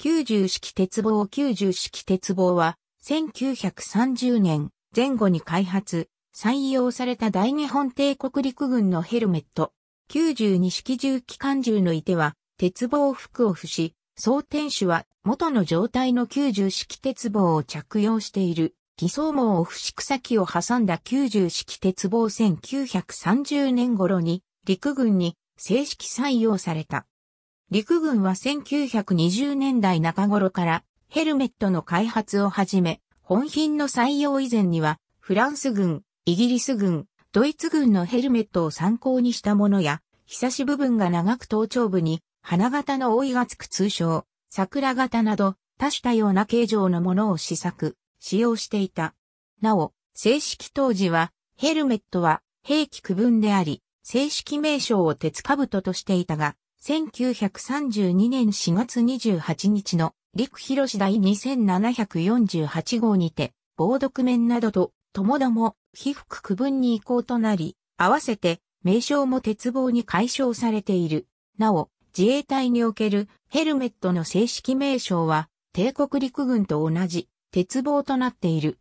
90式鉄棒90式鉄棒は、1930年前後に開発、採用された大日本帝国陸軍のヘルメット。92式重機関銃の射手は、鉄棒服を付し、装填手は元の状態の90式鉄棒を着用している。偽装網を付し草木を挟んだ90式鉄棒1930年頃に陸軍に正式採用された。陸軍は1920年代中頃からヘルメットの開発をはじめ、本品の採用以前にはフランス軍、イギリス軍、ドイツ軍のヘルメットを参考にしたものや、ひさし部分が長く頭頂部に花形の覆いがつく通称、桜形など多種多様な形状のものを試作。使用していた。なお、正式当時は、ヘルメットは兵器区分であり、正式名称を鉄兜としていたが、1932年4月28日の陸広し第2748号にて、防毒面などと、ともども被服区分に移行となり、合わせて名称も鉄棒に改称されている。なお、自衛隊におけるヘルメットの正式名称は、帝国陸軍と同じ。鉄棒となっている。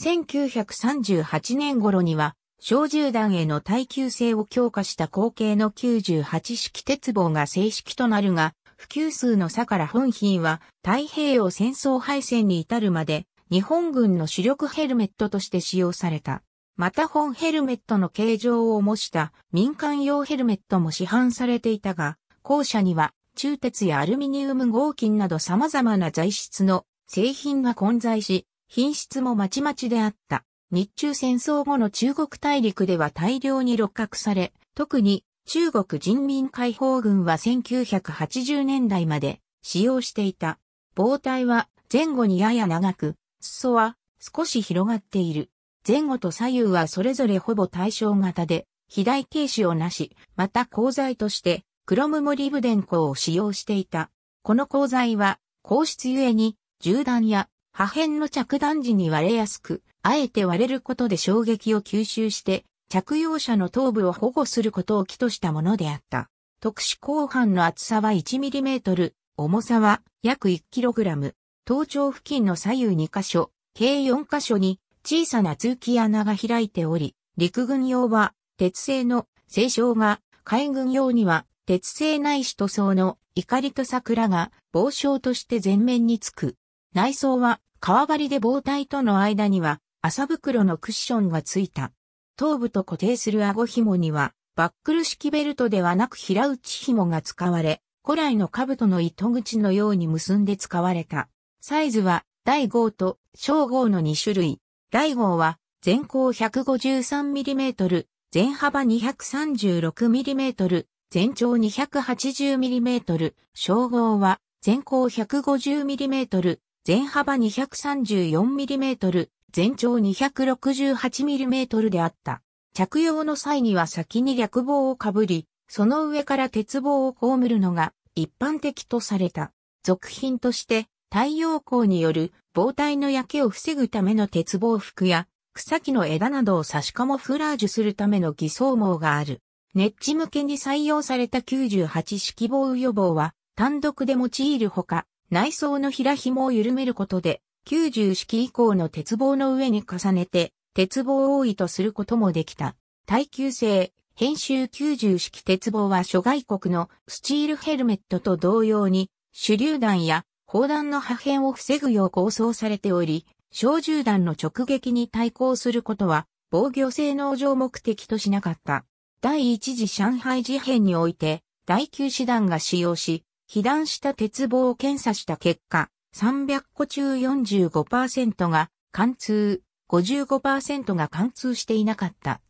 1938年頃には、小銃弾への耐久性を強化した後継の98式鉄棒が正式となるが、普及数の差から本品は太平洋戦争敗戦に至るまで、日本軍の主力ヘルメットとして使用された。また本ヘルメットの形状を模した民間用ヘルメットも市販されていたが、後者には鋳鉄やアルミニウム合金など様々な材質の製品が混在し、品質もまちまちであった。日中戦争後の中国大陸では大量に六角され、特に中国人民解放軍は1980年代まで使用していた。棒体は前後にやや長く、裾は少し広がっている。前後と左右はそれぞれほぼ対称型で、肥大形式をなし、また鋼材としてクロムモリブデン鋼を使用していた。この鋼材は硬質ゆえに、銃弾や破片の着弾時に割れやすく、あえて割れることで衝撃を吸収して、着用者の頭部を保護することを基としたものであった。特殊鋼板の厚さは 1mm、重さは約 1kg、頭頂付近の左右2カ所、計4カ所に小さな通気穴が開いており、陸軍用は鉄製の製章が、海軍用には鉄製内子塗装の碇と桜が帽章として前面につく。内装は革張りで棒体との間には麻袋のクッションがついた。頭部と固定する顎紐にはバックル式ベルトではなく平打ち紐が使われ、古来の兜の糸口のように結んで使われた。サイズは大号と小号の2種類。大号は全高 153mm、全幅 236mm、全長 280mm、小号は全高 150mm、全幅 234mm、全長 268mm であった。着用の際には先に略帽をかぶり、その上から鉄棒を被るのが一般的とされた。続品として太陽光による棒体の焼けを防ぐための鉄棒服や草木の枝などを差しカモフラージュするための偽装網がある。ネッジ向けに採用された98式防雨予防は単独で用いるほか、内装の平紐を緩めることで、90式以降の鉄棒の上に重ねて、鉄棒を覆いとすることもできた。耐久性、編集90式鉄棒は諸外国のスチールヘルメットと同様に、手榴弾や砲弾の破片を防ぐよう構想されており、小銃弾の直撃に対抗することは、防御性能上目的としなかった。第一次上海事変において、第9師団が使用し、被弾した鉄棒を検査した結果、300個中 45% が貫通、55% が貫通していなかった。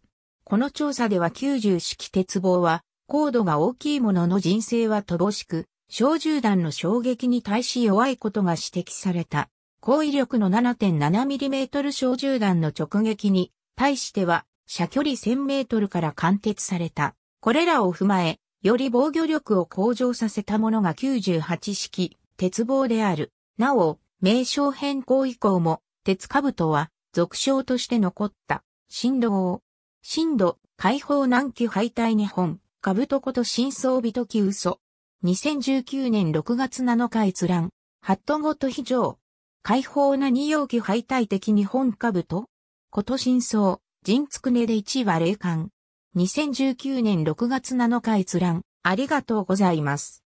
この調査では90式鉄棒は、高度が大きいものの人性は乏しく、小銃弾の衝撃に対し弱いことが指摘された。高威力の 7.7mm 小銃弾の直撃に対しては、射距離1000メートルから貫徹された。これらを踏まえ、より防御力を向上させたものが98式鉄棒である。なお、名称変更以降も、鉄兜は俗称として残った。新道。新道、解放南期敗退日本、兜こと新装人気嘘。2019年6月7日閲覧。ハットごと非常。開放な二容器敗退的日本株と、こと真相、人つくねで1話霊感。2019年6月7日閲覧、ありがとうございます。